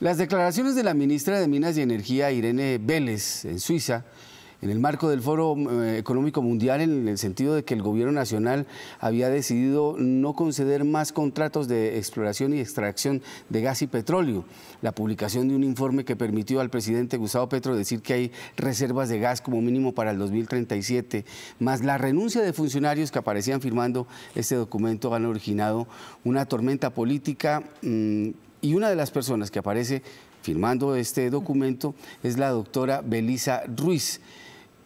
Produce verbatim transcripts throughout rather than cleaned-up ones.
Las declaraciones de la ministra de Minas y Energía, Irene Vélez, en Suiza, en el marco del Foro Económico Mundial, en el sentido de que el gobierno nacional había decidido no conceder más contratos de exploración y extracción de gas y petróleo. La publicación de un informe que permitió al presidente Gustavo Petro decir que hay reservas de gas como mínimo para el dos mil treinta y siete, más la renuncia de funcionarios que aparecían firmando este documento, han originado una tormenta política mmm, y una de las personas que aparece firmando este documento es la doctora Belizza Ruiz,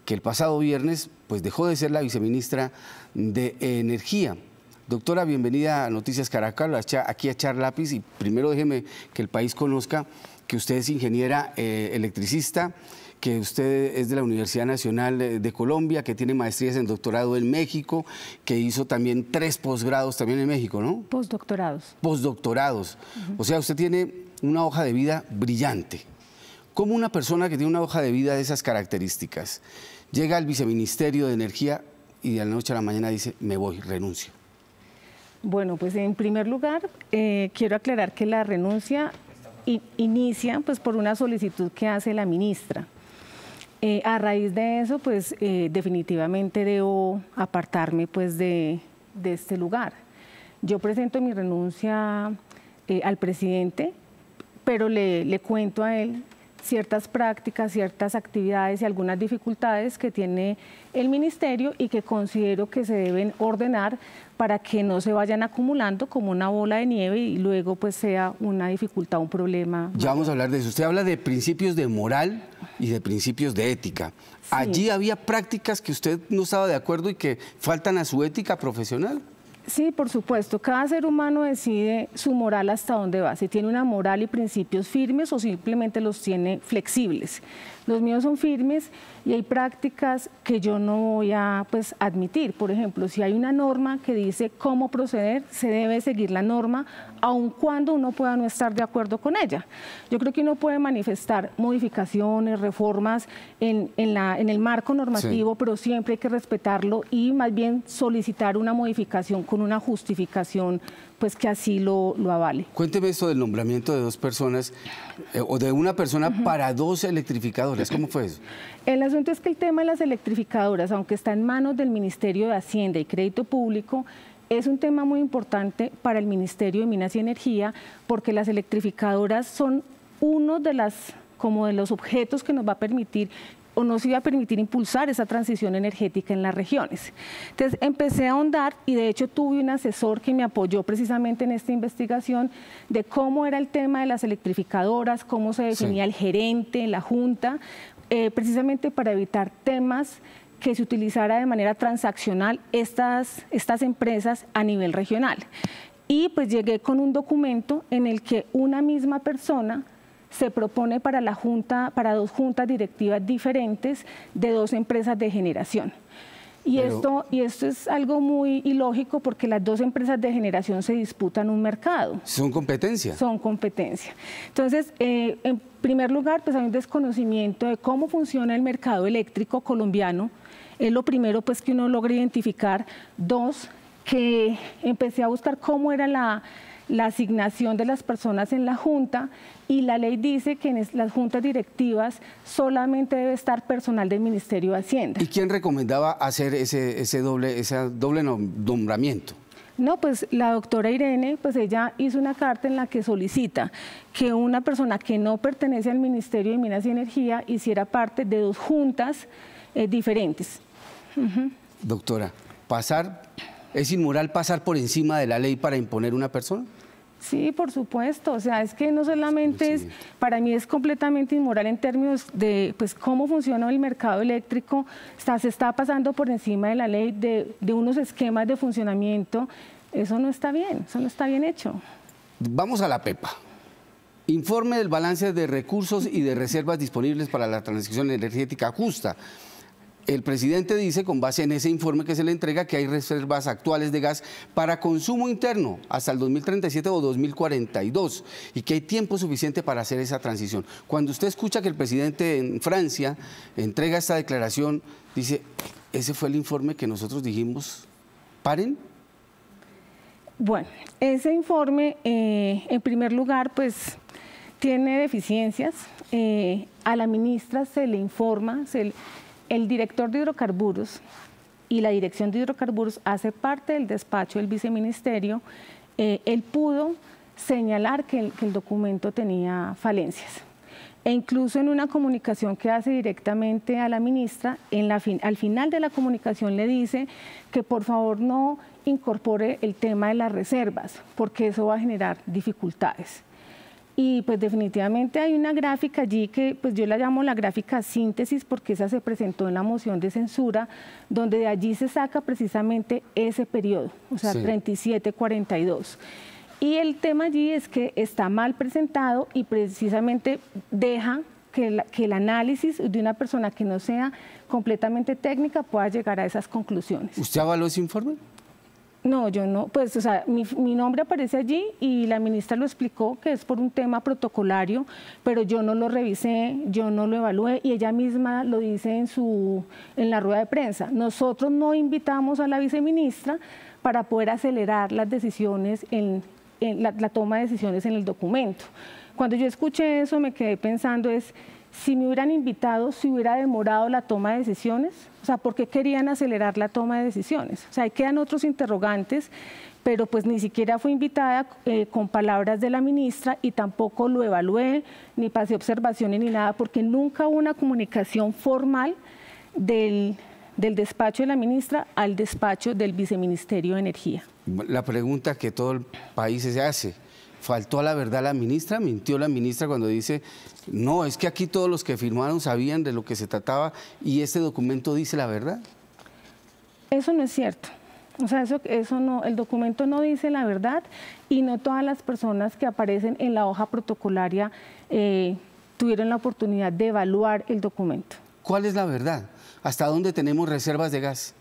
que el pasado viernes pues, dejó de ser la viceministra de Energía. Doctora, bienvenida a Noticias Caracol, aquí a Char Lápiz, y primero déjeme que el país conozca que usted es ingeniera eh, electricista, que usted es de la Universidad Nacional de Colombia, que tiene maestrías en doctorado en México, que hizo también tres posgrados también en México, ¿no? Postdoctorados. Postdoctorados. Uh-huh. O sea, usted tiene una hoja de vida brillante. ¿Cómo una persona que tiene una hoja de vida de esas características llega al Viceministerio de Energía y de la noche a la mañana dice, me voy, renuncio? Bueno, pues en primer lugar, eh, quiero aclarar que la renuncia in- inicia pues, por una solicitud que hace la ministra. Eh, a raíz de eso, pues eh, definitivamente debo apartarme pues, de, de este lugar. Yo presento mi renuncia eh, al presidente, pero le, le cuento a él ciertas prácticas, ciertas actividades y algunas dificultades que tiene el ministerio y que considero que se deben ordenar para que no se vayan acumulando como una bola de nieve y luego pues sea una dificultad, un problema. Ya vamos a hablar de eso. Usted habla de principios de moral y de principios de ética. Sí. Allí había prácticas que usted no estaba de acuerdo y que faltan a su ética profesional. Sí, por supuesto. Cada ser humano decide su moral hasta dónde va, si tiene una moral y principios firmes o simplemente los tiene flexibles. Los míos son firmes y hay prácticas que yo no voy a pues, admitir. Por ejemplo, si hay una norma que dice cómo proceder, se debe seguir la norma, aun cuando uno pueda no estar de acuerdo con ella. Yo creo que uno puede manifestar modificaciones, reformas en, en, la, en el marco normativo, sí, pero siempre hay que respetarlo y más bien solicitar una modificación con una justificación pues que así lo, lo avale. Cuénteme esto del nombramiento de dos personas eh, o de una persona uh-huh. para dos electrificadoras. ¿Cómo fue eso? El asunto es que el tema de las electrificadoras, aunque está en manos del Ministerio de Hacienda y Crédito Público, es un tema muy importante para el Ministerio de Minas y Energía porque las electrificadoras son uno de, las, como de los objetos que nos va a permitir o nos iba a permitir impulsar esa transición energética en las regiones. Entonces empecé a ahondar y de hecho tuve un asesor que me apoyó precisamente en esta investigación de cómo era el tema de las electrificadoras, cómo se definía sí. el gerente, la junta, eh, precisamente para evitar temas que se utilizara de manera transaccional estas, estas empresas a nivel regional. Y pues llegué con un documento en el que una misma persona se propone para, la junta, para dos juntas directivas diferentes de dos empresas de generación. Y, Pero... esto, y esto es algo muy ilógico porque las dos empresas de generación se disputan un mercado. Son competencia. Son competencia. Entonces, eh, en primer lugar, pues hay un desconocimiento de cómo funciona el mercado eléctrico colombiano. Es lo primero pues, que uno logra identificar. Dos, que empecé a buscar cómo era la... la asignación de las personas en la Junta y la ley dice que en las juntas directivas solamente debe estar personal del Ministerio de Hacienda. ¿Y quién recomendaba hacer ese, ese, doble, ese doble nombramiento? No, pues la doctora Irene, pues ella hizo una carta en la que solicita que una persona que no pertenece al Ministerio de Minas y Energía hiciera parte de dos juntas eh, diferentes. Uh-huh. Doctora, pasar... ¿Es inmoral pasar por encima de la ley para imponer una persona? Sí, por supuesto. O sea, es que no solamente es, para mí es completamente inmoral en términos de pues, cómo funciona el mercado eléctrico. Está, se está pasando por encima de la ley de, de unos esquemas de funcionamiento. Eso no está bien, eso no está bien hecho. Vamos a la PEPA. Informe del balance de recursos y de reservas disponibles para la transición energética justa. El presidente dice, con base en ese informe que se le entrega, que hay reservas actuales de gas para consumo interno hasta el dos mil treinta y siete o dos mil cuarenta y dos y que hay tiempo suficiente para hacer esa transición. Cuando usted escucha que el presidente en Francia entrega esta declaración, dice, ese fue el informe que nosotros dijimos, paren. Bueno, ese informe, eh, en primer lugar, pues tiene deficiencias. Eh, a la ministra se le informa, se le, el director de hidrocarburos y la dirección de hidrocarburos hace parte del despacho del viceministerio. Eh, él pudo señalar que el, que el documento tenía falencias. E incluso en una comunicación que hace directamente a la ministra, en la fin, al final de la comunicación le dice que por favor no incorpore el tema de las reservas, porque eso va a generar dificultades. Y pues definitivamente hay una gráfica allí que pues yo la llamo la gráfica síntesis, porque esa se presentó en la moción de censura, donde de allí se saca precisamente ese periodo, o sea, sí. treinta y siete cuarenta y dos. Y el tema allí es que está mal presentado y precisamente deja que, la, que el análisis de una persona que no sea completamente técnica pueda llegar a esas conclusiones. ¿Usted avaló ese informe? No, yo no, pues, o sea, mi, mi nombre aparece allí y la ministra lo explicó que es por un tema protocolario, pero yo no lo revisé, yo no lo evalué y ella misma lo dice en, su, en la rueda de prensa. Nosotros no invitamos a la viceministra para poder acelerar las decisiones, en, en la, la toma de decisiones en el documento. Cuando yo escuché eso me quedé pensando es... Si me hubieran invitado, si hubiera demorado la toma de decisiones, o sea, ¿por qué querían acelerar la toma de decisiones? O sea, ahí quedan otros interrogantes, pero pues ni siquiera fui invitada eh, con palabras de la ministra y tampoco lo evalué, ni pasé observaciones ni nada, porque nunca hubo una comunicación formal del, del despacho de la ministra al despacho del Viceministerio de Energía. La pregunta que todo el país se hace. ¿Faltó a la verdad la ministra? ¿Mintió la ministra cuando dice, no, es que aquí todos los que firmaron sabían de lo que se trataba y este documento dice la verdad? Eso no es cierto. O sea, eso, eso no, el documento no dice la verdad y no todas las personas que aparecen en la hoja protocolaria eh, tuvieron la oportunidad de evaluar el documento. ¿Cuál es la verdad? ¿Hasta dónde tenemos reservas de gas?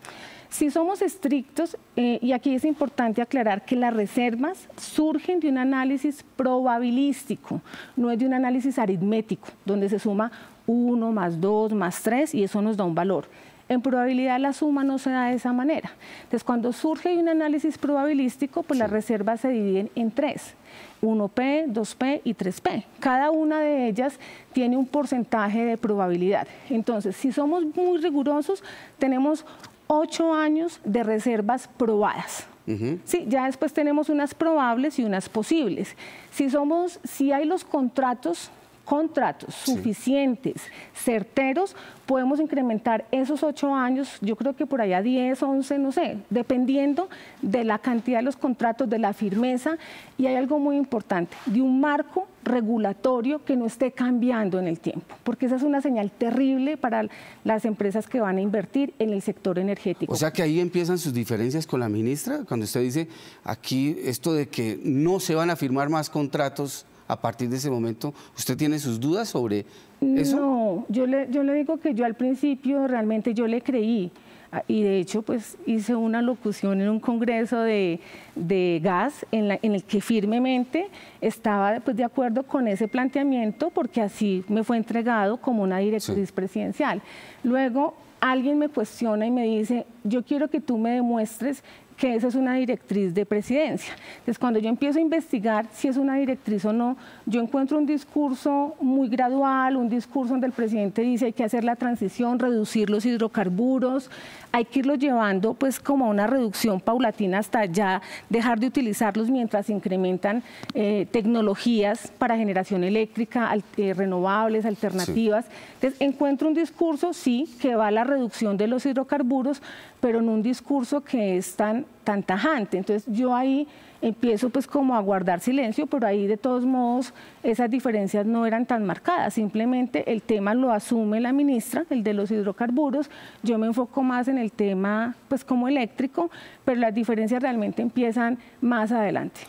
Si somos estrictos, eh, y aquí es importante aclarar que las reservas surgen de un análisis probabilístico, no es de un análisis aritmético, donde se suma uno más dos más tres y eso nos da un valor. En probabilidad la suma no se da de esa manera. Entonces, cuando surge un análisis probabilístico, pues sí. Las reservas se dividen en tres, uno pe, dos pe y tres pe. Cada una de ellas tiene un porcentaje de probabilidad. Entonces, si somos muy rigurosos, tenemos ocho años de reservas probadas. Uh-huh. Sí, ya después tenemos unas probables y unas posibles. Si somos, si hay los contratos, contratos sí. suficientes, certeros, podemos incrementar esos ocho años, yo creo que por allá diez, once, no sé, dependiendo de la cantidad de los contratos, de la firmeza. Y hay algo muy importante, de un marco regulatorio que no esté cambiando en el tiempo, porque esa es una señal terrible para las empresas que van a invertir en el sector energético. O sea que ahí empiezan sus diferencias con la ministra, cuando usted dice aquí esto de que no se van a firmar más contratos. A partir de ese momento, ¿usted tiene sus dudas sobre eso? No, yo le, yo le digo que yo al principio realmente yo le creí y de hecho pues hice una locución en un congreso de, de gas en, la, en el que firmemente estaba pues, de acuerdo con ese planteamiento porque así me fue entregado como una directriz sí. presidencial. Luego alguien me cuestiona y me dice, yo quiero que tú me demuestres que esa es una directriz de presidencia. Entonces, cuando yo empiezo a investigar si es una directriz o no, yo encuentro un discurso muy gradual, un discurso donde el presidente dice hay que hacer la transición, reducir los hidrocarburos, hay que irlos llevando pues como a una reducción paulatina hasta ya dejar de utilizarlos mientras incrementan eh, tecnologías para generación eléctrica, al, eh, renovables, alternativas. Sí. Entonces, encuentro un discurso, sí, que va a la reducción de los hidrocarburos, pero en un discurso que es tan tan tajante. Entonces yo ahí empiezo pues como a guardar silencio, pero ahí de todos modos esas diferencias no eran tan marcadas, simplemente el tema lo asume la ministra, el de los hidrocarburos, yo me enfoco más en el tema pues como eléctrico, pero las diferencias realmente empiezan más adelante.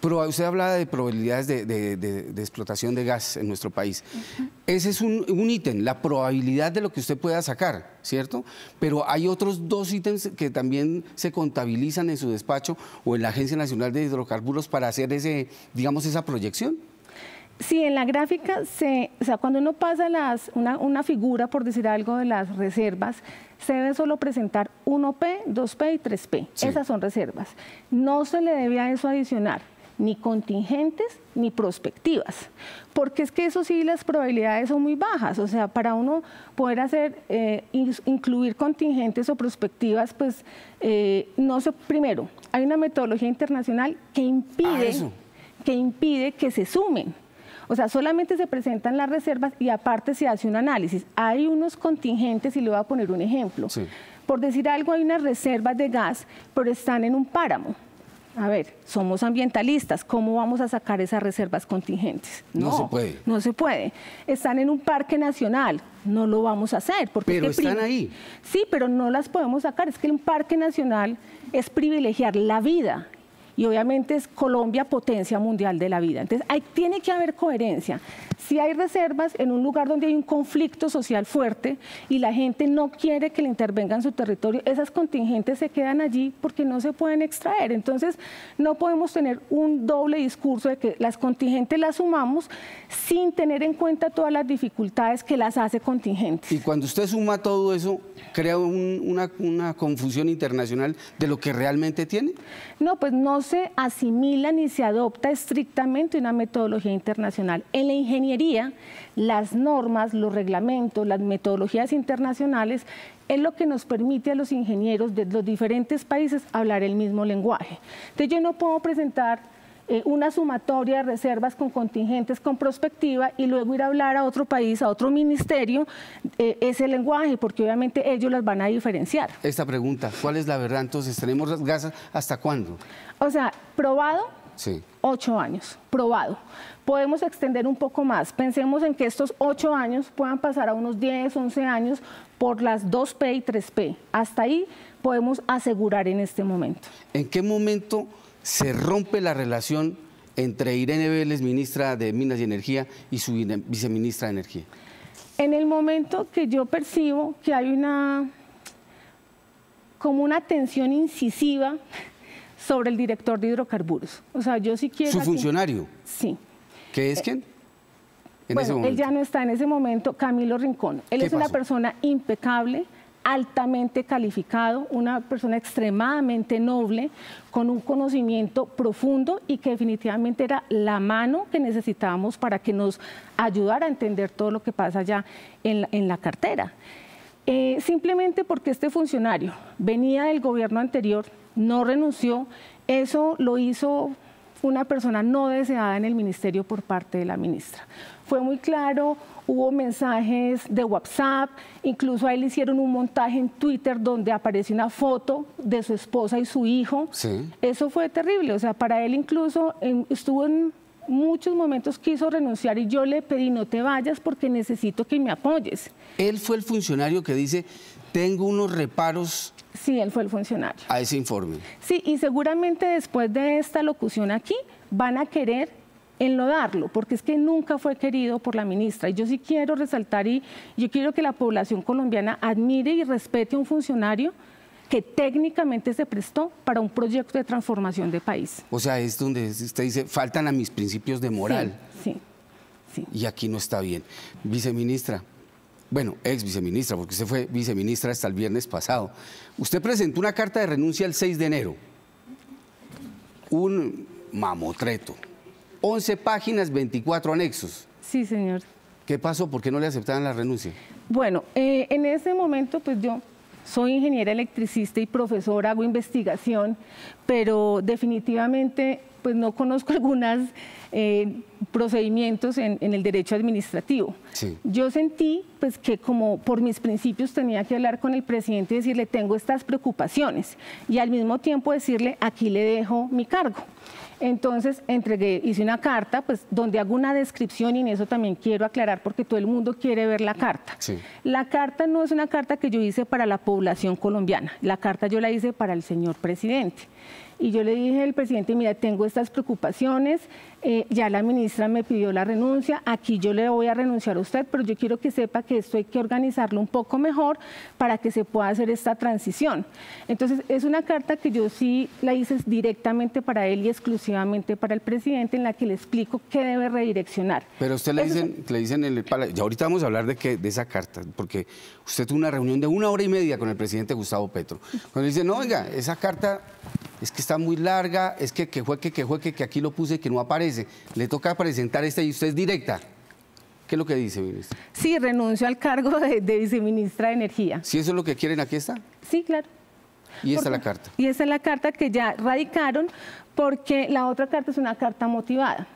Pero usted hablaba de probabilidades de, de, de, de explotación de gas en nuestro país. Uh-huh. Ese es un, un ítem, la probabilidad de lo que usted pueda sacar, ¿cierto? Pero hay otros dos ítems que también se contabilizan en su despacho o en la Agencia Nacional de Hidrocarburos para hacer ese, digamos, esa proyección. Sí, en la gráfica, se, o sea, cuando uno pasa las, una, una figura, por decir algo, de las reservas, se debe solo presentar uno pe, dos pe y tres pe. Sí. Esas son reservas. No se le debe a eso adicionar ni contingentes ni prospectivas, porque es que eso sí las probabilidades son muy bajas, o sea, para uno poder hacer, eh, incluir contingentes o prospectivas, pues eh, no sé, primero, hay una metodología internacional que impide, ah, que impide que se sumen. O sea, solamente se presentan las reservas y aparte se hace un análisis. Hay unos contingentes, y le voy a poner un ejemplo. Sí. Por decir algo, hay unas reservas de gas, pero están en un páramo. A ver, somos ambientalistas, ¿cómo vamos a sacar esas reservas contingentes? No, no se puede. No se puede. Están en un parque nacional, no lo vamos a hacer. Porque pero es que están ahí. Sí, pero no las podemos sacar. Es que un parque nacional es privilegiar la vida. Y obviamente es Colombia potencia mundial de la vida. Entonces, hay, tiene que haber coherencia. Si hay reservas en un lugar donde hay un conflicto social fuerte y la gente no quiere que le intervengan su territorio, esas contingentes se quedan allí porque no se pueden extraer. Entonces, no podemos tener un doble discurso de que las contingentes las sumamos sin tener en cuenta todas las dificultades que las hace contingentes. Y cuando usted suma todo eso, ¿crea un, una, una confusión internacional de lo que realmente tiene? No, pues no se asimila ni se adopta estrictamente una metodología internacional. En la ingeniería, las normas, los reglamentos, las metodologías internacionales es lo que nos permite a los ingenieros de los diferentes países hablar el mismo lenguaje. Entonces yo no puedo presentar eh, una sumatoria de reservas con contingentes, con prospectiva y luego ir a hablar a otro país, a otro ministerio, eh, ese lenguaje, porque obviamente ellos las van a diferenciar. Esta pregunta, ¿cuál es la verdad? Entonces, ¿tenemos las gasas hasta cuándo? O sea, probado, sí. Ocho años, probado. Podemos extender un poco más. Pensemos en que estos ocho años puedan pasar a unos diez, once años por las dos P y tres P. Hasta ahí podemos asegurar en este momento. ¿En qué momento se rompe la relación entre Irene Vélez, ministra de Minas y Energía, y su viceministra de Energía? En el momento que yo percibo que hay una, como una tensión incisiva sobre el director de hidrocarburos. O sea, yo sí quiero... ¿Su funcionario? Sí. ¿Qué es quién? En bueno, ese momento. Él ya no está en ese momento, Camilo Rincón. Él es pasó? Una persona impecable, altamente calificado, una persona extremadamente noble, con un conocimiento profundo y que definitivamente era la mano que necesitábamos para que nos ayudara a entender todo lo que pasa allá en la, en la cartera. Eh, simplemente porque este funcionario venía del gobierno anterior, no renunció, eso lo hizo una persona no deseada en el ministerio por parte de la ministra. Fue muy claro, hubo mensajes de WhatsApp, incluso a él hicieron un montaje en Twitter donde aparece una foto de su esposa y su hijo. Sí. Eso fue terrible, o sea, para él incluso en, estuvo en muchos momentos quiso renunciar y yo le pedí no te vayas porque necesito que me apoyes. Él fue el funcionario que dice, tengo unos reparos... Sí, él fue el funcionario. A ese informe. Sí, y seguramente después de esta locución aquí van a querer enlodarlo, porque es que nunca fue querido por la ministra. Y yo sí quiero resaltar y yo quiero que la población colombiana admire y respete a un funcionario que técnicamente se prestó para un proyecto de transformación de país. O sea, es donde usted dice, faltan a mis principios de moral. Sí, sí, sí. Y aquí no está bien. Viceministra. Bueno, ex viceministra, porque usted fue viceministra hasta el viernes pasado. Usted presentó una carta de renuncia el seis de enero. Un mamotreto. once páginas, veinticuatro anexos. Sí, señor. ¿Qué pasó? ¿Por qué no le aceptaron la renuncia? Bueno, eh, en ese momento, pues yo soy ingeniera electricista y profesora, hago investigación, pero definitivamente pues no conozco algunos eh, procedimientos en, en el derecho administrativo. Sí. Yo sentí pues, que como por mis principios tenía que hablar con el presidente y decirle tengo estas preocupaciones y al mismo tiempo decirle aquí le dejo mi cargo. Entonces entregué, hice una carta pues, donde hago una descripción y en eso también quiero aclarar porque todo el mundo quiere ver la carta. Sí. La carta no es una carta que yo hice para la población colombiana, la carta yo la hice para el señor presidente. Y yo le dije al presidente, mira, tengo estas preocupaciones, eh, ya la ministra me pidió la renuncia, aquí yo le voy a renunciar a usted, pero yo quiero que sepa que esto hay que organizarlo un poco mejor para que se pueda hacer esta transición. Entonces, es una carta que yo sí la hice directamente para él y exclusivamente exclusivamente para el presidente, en la que le explico qué debe redireccionar. Pero usted le dicen, es... le dicen en el palacio, ya ahorita vamos a hablar de, que, de esa carta, porque usted tuvo una reunión de una hora y media con el presidente Gustavo Petro. Cuando le dicen, no, oiga, esa carta es que está muy larga, es que que juegue, que juegue, que aquí lo puse, que no aparece. Le toca presentar esta y usted es directa. ¿Qué es lo que dice, ministra? Sí, renuncio al cargo de, de viceministra de Energía. ¿Si eso es lo que quieren, aquí está? Sí, claro. ¿Y esta es la carta? Y esta es la carta que ya radicaron, porque la otra carta es una carta motivada.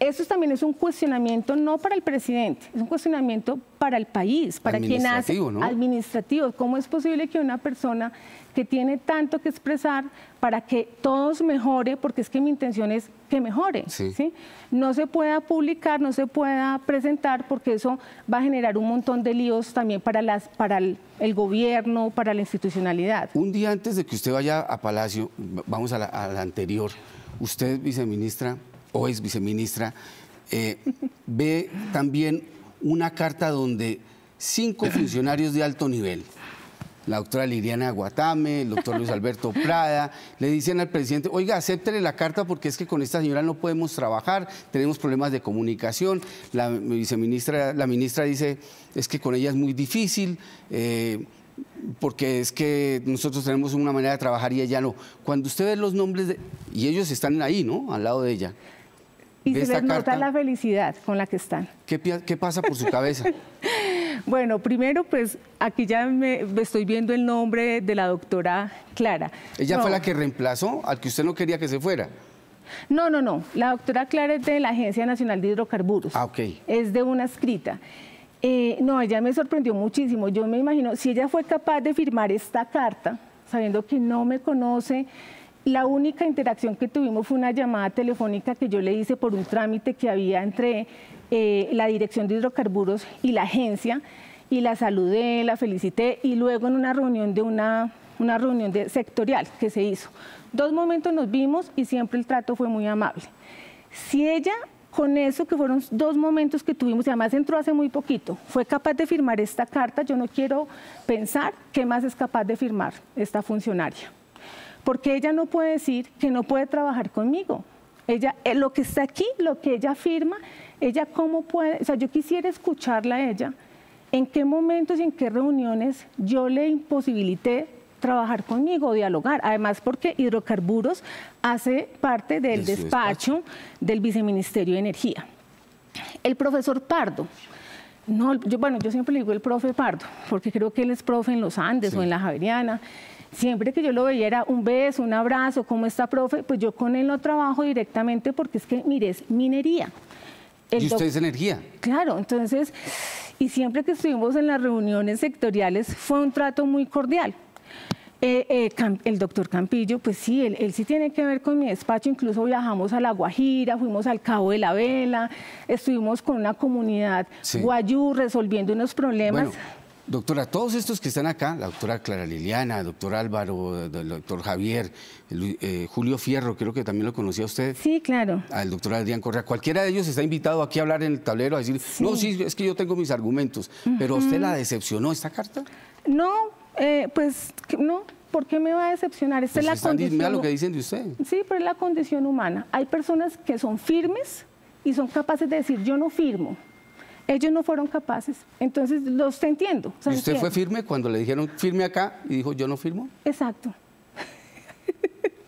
Eso también es un cuestionamiento no para el presidente, es un cuestionamiento para el país, para quien hace, ¿no? Administrativo. ¿Cómo es posible que una persona que tiene tanto que expresar para que todos mejore, porque es que mi intención es que mejore, sí. ¿sí? no se pueda publicar, no se pueda presentar, porque eso va a generar un montón de líos también para, las, para el, el gobierno, para la institucionalidad? Un día antes de que usted vaya a Palacio, vamos a la, a la anterior, usted, viceministra, o es viceministra, eh, ve también una carta donde cinco funcionarios de alto nivel, la doctora Liliana Guatame, el doctor Luis Alberto Prada, le dicen al presidente, oiga, acéptele la carta porque es que con esta señora no podemos trabajar, tenemos problemas de comunicación. La viceministra, la ministra dice, es que con ella es muy difícil, eh, porque es que nosotros tenemos una manera de trabajar y ella no. Cuando usted ve los nombres, de, y ellos están ahí, ¿no?, al lado de ella. Y se les nota la felicidad con la que están. ¿Qué, qué pasa por su cabeza? Bueno, primero, pues aquí ya me, me estoy viendo el nombre de la doctora Clara. ¿Ella no. fue la que reemplazó al que usted no quería que se fuera? No, no, no. La doctora Clara es de la Agencia Nacional de Hidrocarburos. Ah, ok. Es de una escrita. Eh, no, ella me sorprendió muchísimo. Yo me imagino, si ella fue capaz de firmar esta carta, sabiendo que no me conoce... La única interacción que tuvimos fue una llamada telefónica que yo le hice por un trámite que había entre eh, la Dirección de Hidrocarburos y la agencia, y la saludé, la felicité, y luego en una reunión de una, una reunión de sectorial que se hizo. Dos momentos nos vimos y siempre el trato fue muy amable. Si ella, con eso que fueron dos momentos que tuvimos, y además entró hace muy poquito, fue capaz de firmar esta carta, yo no quiero pensar qué más es capaz de firmar esta funcionaria. Porque ella no puede decir que no puede trabajar conmigo. Ella, lo que está aquí, lo que ella firma, ella cómo puede... O sea, yo quisiera escucharla a ella, en qué momentos y en qué reuniones yo le imposibilité trabajar conmigo, dialogar. Además, porque Hidrocarburos hace parte del despacho del Viceministerio de Energía. El profesor Pardo... No, yo, bueno, yo siempre le digo el profe Pardo, porque creo que él es profe en los Andes, sí, o en la Javeriana. Siempre que yo lo veía era un beso, un abrazo, ¿cómo está, profe? Pues yo con él no trabajo directamente porque es que, mire, es minería. El ¿Y usted es energía? Claro, entonces, y siempre que estuvimos en las reuniones sectoriales fue un trato muy cordial. Eh, eh, el doctor Campillo, pues sí, él, él sí tiene que ver con mi despacho, incluso viajamos a La Guajira, fuimos al Cabo de la Vela, estuvimos con una comunidad sí. guayú resolviendo unos problemas. Bueno, doctora, todos estos que están acá, la doctora Clara Liliana, el doctor Álvaro, el doctor Javier, el, eh, Julio Fierro, creo que también lo conocía usted. Sí, claro. Al doctor Adrián Correa, cualquiera de ellos está invitado aquí a hablar en el tablero, a decir, sí. no, sí, es que yo tengo mis argumentos, uh-huh. pero ¿a usted la decepcionó esta carta? No. Eh, pues no, ¿por qué me va a decepcionar? Esta pues es la están condición. Mira lo que dicen de usted. Sí, pero es la condición humana. Hay personas que son firmes y son capaces de decir, yo no firmo. Ellos no fueron capaces. Entonces, los te entiendo. O sea, ¿Y usted entiendo. fue firme cuando le dijeron firme acá y dijo, yo no firmo? Exacto.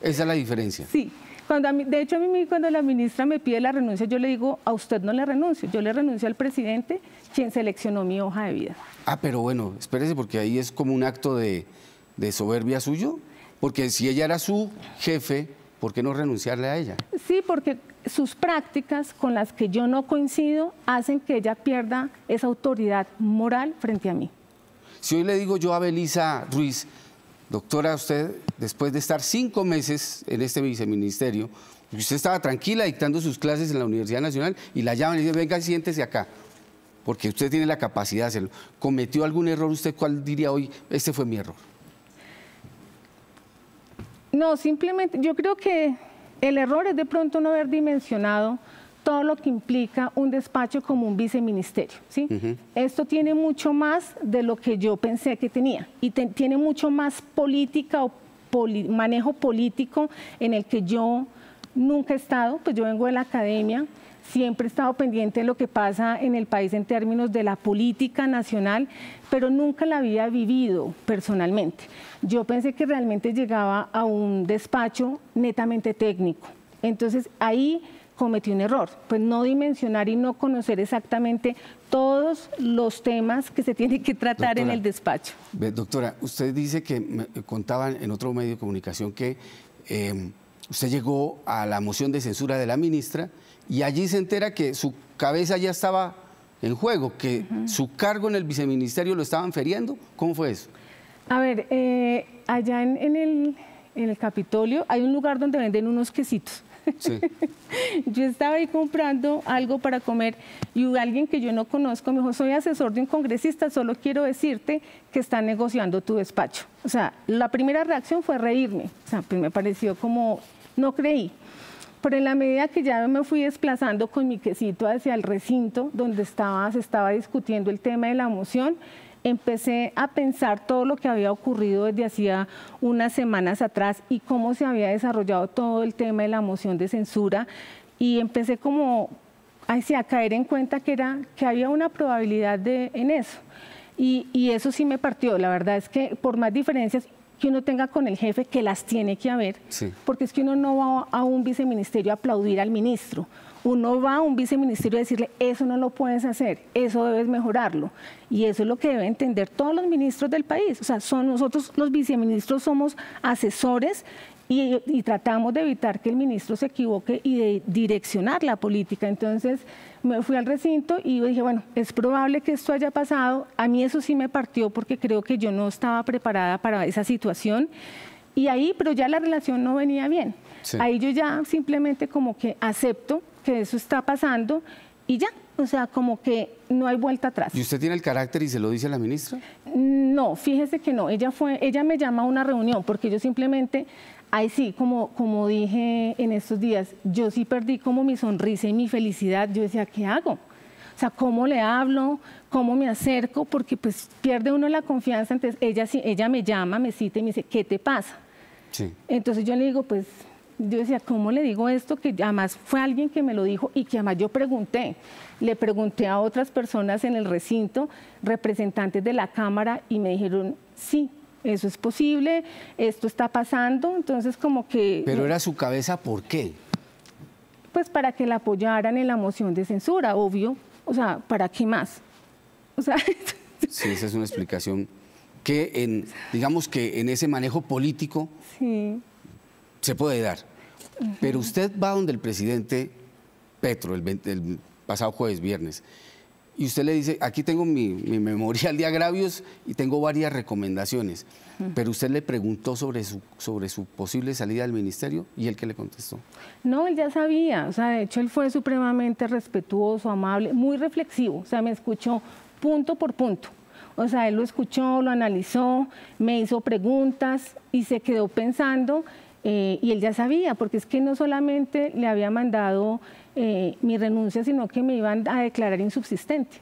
Esa es la diferencia. Sí. Cuando a mí, de hecho, a mí cuando la ministra me pide la renuncia, yo le digo, a usted no le renuncio, yo le renuncio al presidente, quien seleccionó mi hoja de vida. Ah, pero bueno, espérese, porque ahí es como un acto de, de soberbia suyo, porque si ella era su jefe, ¿por qué no renunciarle a ella? Sí, porque sus prácticas con las que yo no coincido hacen que ella pierda esa autoridad moral frente a mí. Si hoy le digo yo a Belizza Ruiz, doctora, usted, después de estar cinco meses en este viceministerio, usted estaba tranquila dictando sus clases en la Universidad Nacional y la llaman y dicen, venga, siéntese acá, porque usted tiene la capacidad de hacerlo. ¿Cometió algún error? ¿Usted cuál diría hoy? Este fue mi error. No, simplemente, yo creo que el error es de pronto no haber dimensionado todo lo que implica un despacho como un viceministerio, ¿sí? Uh-huh. Esto tiene mucho más de lo que yo pensé que tenía y te, tiene mucho más política o poli, manejo político en el que yo nunca he estado, pues yo vengo de la academia, siempre he estado pendiente de lo que pasa en el país en términos de la política nacional, pero nunca la había vivido personalmente. Yo pensé que realmente llegaba a un despacho netamente técnico, entonces ahí cometí un error, pues no dimensionar y no conocer exactamente todos los temas que se tienen que tratar, doctora, en el despacho. Doctora, usted dice que contaban en otro medio de comunicación que eh, usted llegó a la moción de censura de la ministra y allí se entera que su cabeza ya estaba en juego, que uh-huh. su cargo en el viceministerio lo estaban feriendo. ¿Cómo fue eso? A ver, eh, allá en, en, el, en el Capitolio hay un lugar donde venden unos quesitos. Sí. Yo estaba ahí comprando algo para comer y alguien que yo no conozco me dijo, soy asesor de un congresista, solo quiero decirte que están negociando tu despacho. O sea, la primera reacción fue reírme, o sea, pues me pareció como, no creí. Pero en la medida que ya me fui desplazando con mi quesito hacia el recinto donde estaba, se estaba discutiendo el tema de la moción, empecé a pensar todo lo que había ocurrido desde hacía unas semanas atrás y cómo se había desarrollado todo el tema de la moción de censura y empecé como hacia a caer en cuenta que, era, que había una probabilidad de, en eso. Y, y eso sí me partió, la verdad es que por más diferencias que uno tenga con el jefe, que las tiene que haber, sí. porque es que uno no va a un viceministerio a aplaudir al ministro, uno va a un viceministerio a decirle, eso no lo puedes hacer, eso debes mejorarlo. Y eso es lo que deben entender todos los ministros del país. O sea, son nosotros los viceministros somos asesores y, y tratamos de evitar que el ministro se equivoque y de direccionar la política. Entonces me fui al recinto y dije, bueno, es probable que esto haya pasado. A mí eso sí me partió porque creo que yo no estaba preparada para esa situación. Y ahí, pero ya la relación no venía bien. Sí. Ahí yo ya simplemente como que acepto que eso está pasando y ya, o sea, como que no hay vuelta atrás. ¿Y usted tiene el carácter y se lo dice a la ministra? No, fíjese que no, ella fue, ella me llama a una reunión porque yo simplemente, ahí sí, como, como dije en estos días, yo sí perdí como mi sonrisa y mi felicidad, yo decía, ¿qué hago? O sea, ¿cómo le hablo? ¿Cómo me acerco? Porque pues pierde uno la confianza, entonces ella, sí, ella me llama, me cita y me dice, ¿qué te pasa? Sí. Entonces yo le digo, pues... Yo decía, ¿cómo le digo esto? Que además fue alguien que me lo dijo y que además yo pregunté. Le pregunté a otras personas en el recinto, representantes de la Cámara, y me dijeron, sí, eso es posible, esto está pasando, entonces como que... Pero era su cabeza, ¿por qué? Pues para que la apoyaran en la moción de censura, obvio. O sea, ¿para qué más? O sea... Sí, esa es una explicación que, en, digamos que en ese manejo político... Sí... se puede dar, pero usted va donde el presidente Petro el, el pasado jueves, viernes, y usted le dice, aquí tengo mi, mi memorial de agravios y tengo varias recomendaciones, pero usted le preguntó sobre su, sobre su posible salida del ministerio y él que le contestó. No, él ya sabía, o sea, de hecho él fue supremamente respetuoso, amable, muy reflexivo, o sea, me escuchó punto por punto. O sea, él lo escuchó, lo analizó, me hizo preguntas y se quedó pensando... Eh, y él ya sabía, porque es que no solamente le había mandado eh, mi renuncia, sino que me iban a declarar insubsistente.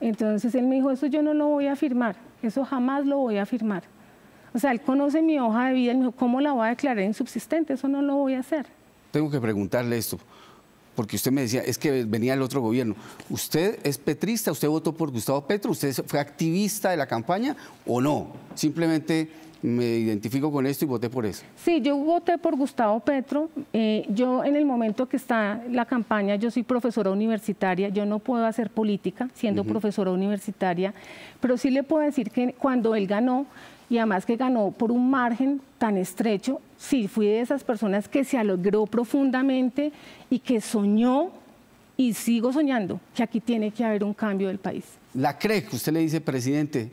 Entonces él me dijo, eso yo no lo voy a firmar, eso jamás lo voy a firmar. O sea, él conoce mi hoja de vida, él me dijo, ¿cómo la voy a declarar insubsistente? Eso no lo voy a hacer. Tengo que preguntarle esto, porque usted me decía, es que venía el otro gobierno. ¿Usted es petrista? ¿Usted votó por Gustavo Petro? ¿Usted fue activista de la campaña o no? Simplemente... me identifico con esto y voté por eso. Sí, yo voté por Gustavo Petro. Eh, yo en el momento que está la campaña, yo soy profesora universitaria, yo no puedo hacer política siendo uh-huh. profesora universitaria, pero sí le puedo decir que cuando él ganó, y además que ganó por un margen tan estrecho, sí fui de esas personas que se alegró profundamente y que soñó, y sigo soñando, que aquí tiene que haber un cambio del país. La C R E C, usted le dice, presidente...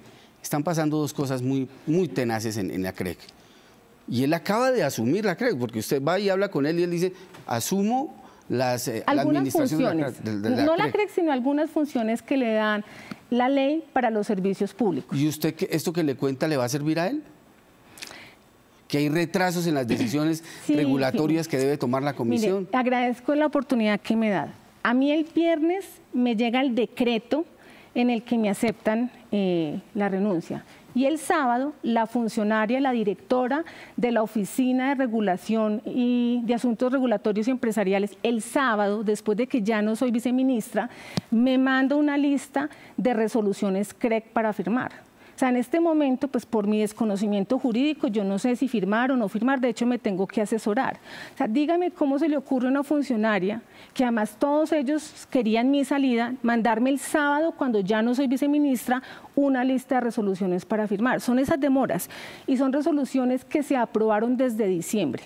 Están pasando dos cosas muy, muy tenaces en, en la C R E C. Y él acaba de asumir la C R E C, porque usted va y habla con él y él dice, asumo las eh, la administración de la, de, de la no C R E C. No la C R E C, sino algunas funciones que le dan la ley para los servicios públicos. ¿Y usted esto que le cuenta le va a servir a él? Que hay retrasos en las decisiones sí, regulatorias sí. que debe tomar la comisión. Mire, agradezco la oportunidad que me da. A mí el viernes me llega el decreto en el que me aceptan eh, la renuncia. Y el sábado, la funcionaria, la directora de la Oficina de Regulación y de Asuntos Regulatorios y Empresariales, el sábado, después de que ya no soy viceministra, me manda una lista de resoluciones C R E C para firmar. O sea, en este momento, pues por mi desconocimiento jurídico, yo no sé si firmar o no firmar, de hecho me tengo que asesorar. O sea, dígame cómo se le ocurre a una funcionaria, que además todos ellos querían mi salida, mandarme el sábado, cuando ya no soy viceministra, una lista de resoluciones para firmar. Son esas demoras y son resoluciones que se aprobaron desde diciembre.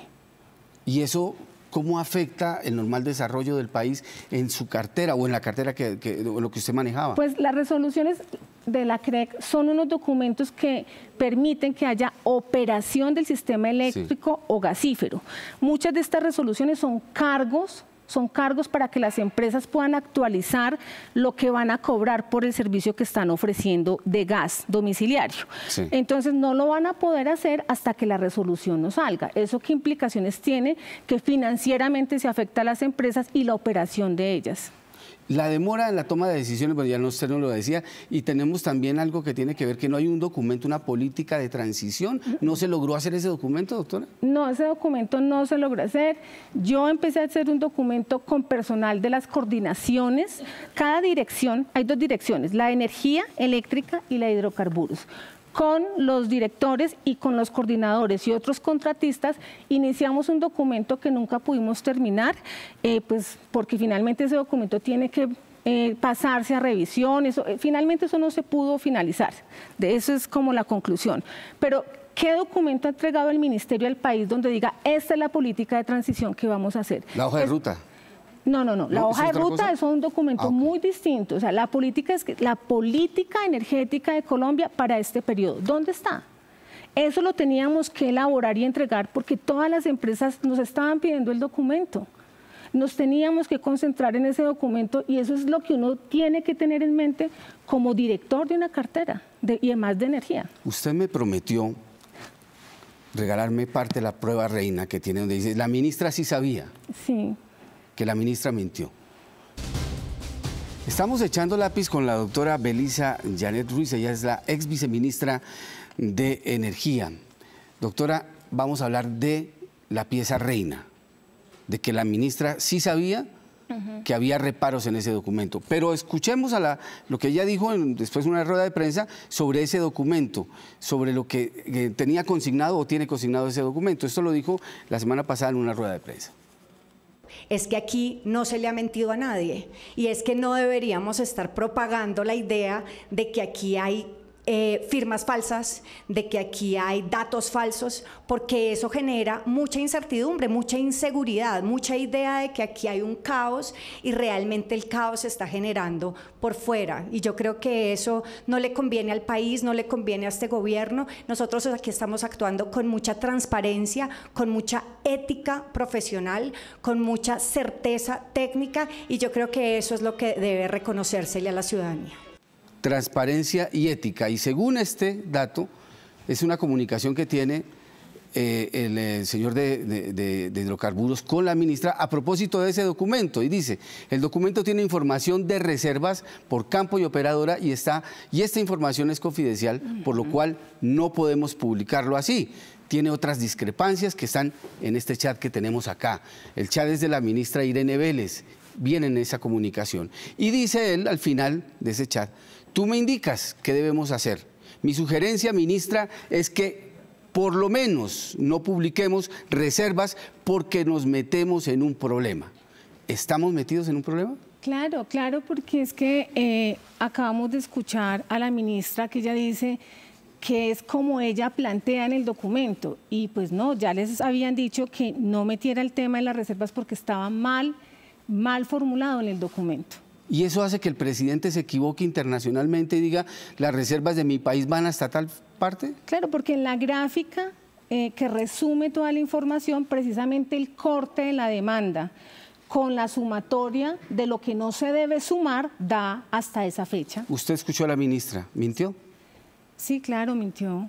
¿Y eso cómo afecta el normal desarrollo del país en su cartera o en la cartera que, que lo que usted manejaba? Pues las resoluciones de la C R E C son unos documentos que permiten que haya operación del sistema eléctrico, sí, o gasífero. Muchas de estas resoluciones son cargos, son cargos para que las empresas puedan actualizar lo que van a cobrar por el servicio que están ofreciendo de gas domiciliario. Sí. Entonces no lo van a poder hacer hasta que la resolución no salga. ¿Eso qué implicaciones tiene? Que financieramente se afecta a las empresas y la operación de ellas. La demora en la toma de decisiones, pues ya usted nos lo decía, y tenemos también algo que tiene que ver que no hay un documento, una política de transición. ¿No se logró hacer ese documento, doctora? No, ese documento no se logró hacer. Yo empecé a hacer un documento con personal de las coordinaciones. Cada dirección, hay dos direcciones, la de energía eléctrica y la de hidrocarburos. Con los directores y con los coordinadores y otros contratistas iniciamos un documento que nunca pudimos terminar, eh, pues porque finalmente ese documento tiene que eh, pasarse a revisión, eso, eh, finalmente eso no se pudo finalizar, de eso es como la conclusión. Pero ¿qué documento ha entregado el Ministerio al país donde diga esta es la política de transición que vamos a hacer? La hoja de ruta. No, no, no. La hoja de ruta es un documento, ah, okay, muy distinto. O sea, la política es que, la política energética de Colombia para este periodo. ¿Dónde está? Eso lo teníamos que elaborar y entregar porque todas las empresas nos estaban pidiendo el documento. Nos teníamos que concentrar en ese documento y eso es lo que uno tiene que tener en mente como director de una cartera de, y además de energía. Usted me prometió regalarme parte de la prueba reina que tiene donde dice, la ministra sí sabía. Sí. Que la ministra mintió. Estamos echando lápiz con la doctora Belizza Janet Ruiz, ella es la ex viceministra de Energía. Doctora, vamos a hablar de la pieza reina, de que la ministra sí sabía, uh-huh, que había reparos en ese documento. Pero escuchemos a la, lo que ella dijo en, después de una rueda de prensa sobre ese documento, sobre lo que eh, tenía consignado o tiene consignado ese documento. Esto lo dijo la semana pasada en una rueda de prensa. Es que aquí no se le ha mentido a nadie y es que no deberíamos estar propagando la idea de que aquí hay eh, firmas falsas, de que aquí hay datos falsos, porque eso genera mucha incertidumbre, mucha inseguridad, mucha idea de que aquí hay un caos y realmente el caos se está generando por fuera. Y yo creo que eso no le conviene al país, no le conviene a este gobierno. Nosotros aquí estamos actuando con mucha transparencia, con mucha ética profesional, con mucha certeza técnica y yo creo que eso es lo que debe reconocérsele a la ciudadanía. Transparencia y ética. Y según este dato, es una comunicación que tiene eh, el, el señor de, de, de, de hidrocarburos con la ministra a propósito de ese documento. Y dice, el documento tiene información de reservas por campo y operadora y, está, y esta información es confidencial, por lo cual no podemos publicarlo así. Tiene otras discrepancias que están en este chat que tenemos acá. El chat es de la ministra Irene Vélez. Viene en esa comunicación. Y dice él al final de ese chat, tú me indicas qué debemos hacer. Mi sugerencia, ministra, es que por lo menos no publiquemos reservas porque nos metemos en un problema. ¿Estamos metidos en un problema? Claro, claro, porque es que eh, acabamos de escuchar a la ministra que ella dice que es como ella plantea en el documento. Y pues no, ya les habían dicho que no metiera el tema de las reservas porque estaba mal, mal formulado en el documento. Y eso hace que el presidente se equivoque internacionalmente y diga, las reservas de mi país van hasta tal parte. Claro, porque en la gráfica eh, que resume toda la información, precisamente el corte de la demanda con la sumatoria de lo que no se debe sumar da hasta esa fecha. ¿Usted escuchó a la ministra? ¿Mintió? Sí, claro, mintió.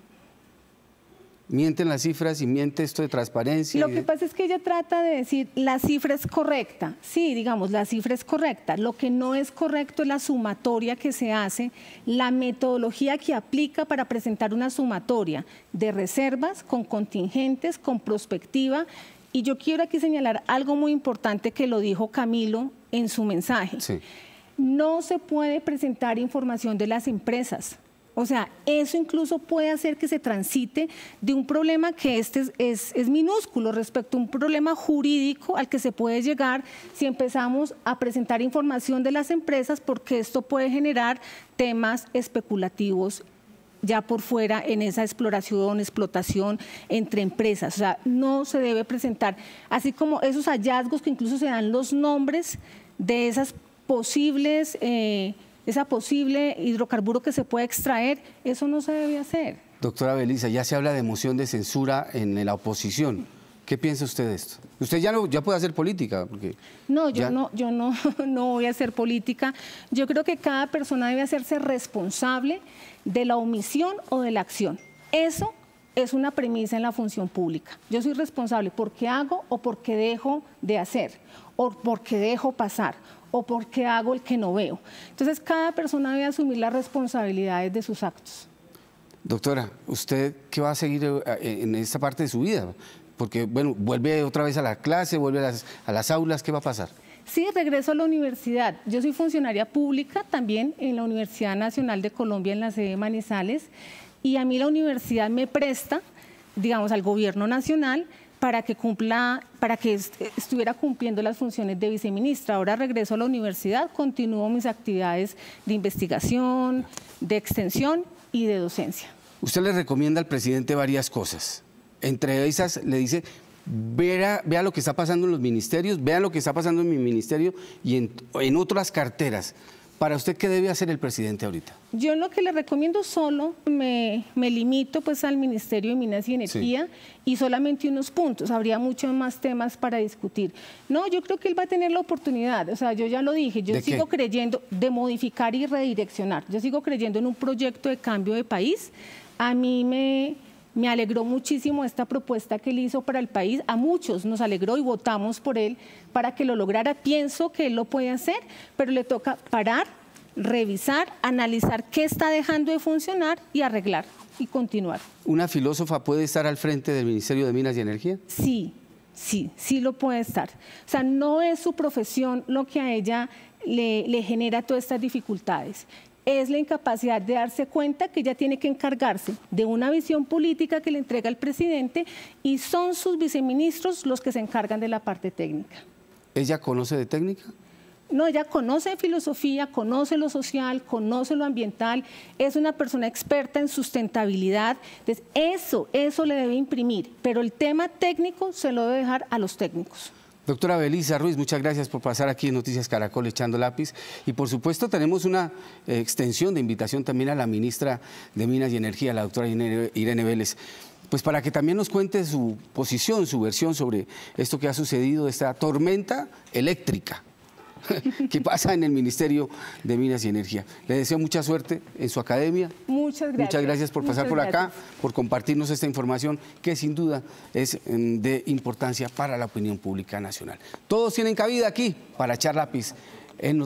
Mienten las cifras y miente esto de transparencia. Lo que pasa es que ella trata de decir la cifra es correcta. Sí, digamos, la cifra es correcta. Lo que no es correcto es la sumatoria que se hace, la metodología que aplica para presentar una sumatoria de reservas, con contingentes, con prospectiva. Y yo quiero aquí señalar algo muy importante que lo dijo Camilo en su mensaje. Sí. No se puede presentar información de las empresas. O sea, eso incluso puede hacer que se transite de un problema que este es, es, es minúsculo respecto a un problema jurídico al que se puede llegar si empezamos a presentar información de las empresas, porque esto puede generar temas especulativos ya por fuera en esa exploración, explotación entre empresas. O sea, no se debe presentar, así como esos hallazgos que incluso se dan los nombres de esas posibles eh, esa posible hidrocarburo que se puede extraer, eso no se debe hacer. Doctora Belizza, ya se habla de moción de censura en la oposición. ¿Qué piensa usted de esto? Usted ya no, ya puede hacer política. Porque no, yo, ya... no, yo no, no voy a hacer política. Yo creo que cada persona debe hacerse responsable de la omisión o de la acción. Eso es una premisa en la función pública. Yo soy responsable porque hago o porque dejo de hacer, o porque dejo pasar, o porque hago el que no veo. Entonces, cada persona debe asumir las responsabilidades de sus actos. Doctora, ¿usted qué va a seguir en esta parte de su vida? Porque, bueno, vuelve otra vez a la clase, vuelve a las, a las aulas, ¿qué va a pasar? Sí, regreso a la universidad. Yo soy funcionaria pública también en la Universidad Nacional de Colombia, en la sede de Manizales, y a mí la universidad me presta, digamos, al gobierno nacional, para que cumpla, para que est estuviera cumpliendo las funciones de viceministra. Ahora regreso a la universidad, continúo mis actividades de investigación, de extensión y de docencia. Usted le recomienda al presidente varias cosas. Entre esas le dice, vea, vea lo que está pasando en los ministerios, vea lo que está pasando en mi ministerio y en, en otras carteras. ¿Para usted qué debe hacer el presidente ahorita? Yo lo que le recomiendo solo, me, me limito pues al Ministerio de Minas y Energía, sí, y solamente unos puntos, habría muchos más temas para discutir. No, yo creo que él va a tener la oportunidad, o sea, yo ya lo dije, yo sigo qué? creyendo de modificar y redireccionar, yo sigo creyendo en un proyecto de cambio de país. A mí me... Me alegró muchísimo esta propuesta que él hizo para el país, a muchos nos alegró y votamos por él para que lo lograra. Pienso que él lo puede hacer, pero le toca parar, revisar, analizar qué está dejando de funcionar y arreglar y continuar. ¿Una filósofa puede estar al frente del Ministerio de Minas y Energía? Sí, sí, sí lo puede estar. O sea, no es su profesión lo que a ella le, le genera todas estas dificultades. Es la incapacidad de darse cuenta que ella tiene que encargarse de una visión política que le entrega el presidente y son sus viceministros los que se encargan de la parte técnica. ¿Ella conoce de técnica? No, ella conoce de filosofía, conoce lo social, conoce lo ambiental, es una persona experta en sustentabilidad. Entonces, eso, eso le debe imprimir, pero el tema técnico se lo debe dejar a los técnicos. Doctora Belizza Ruiz, muchas gracias por pasar aquí en Noticias Caracol echando lápiz. Y por supuesto tenemos una extensión de invitación también a la ministra de Minas y Energía, la doctora Irene Vélez, pues para que también nos cuente su posición, su versión sobre esto que ha sucedido, esta tormenta eléctrica que pasa en el Ministerio de Minas y Energía. Le deseo mucha suerte en su academia. Muchas gracias. Muchas gracias por pasar por acá, por compartirnos esta información que sin duda es de importancia para la opinión pública nacional. Todos tienen cabida aquí para echar lápiz en Noticias.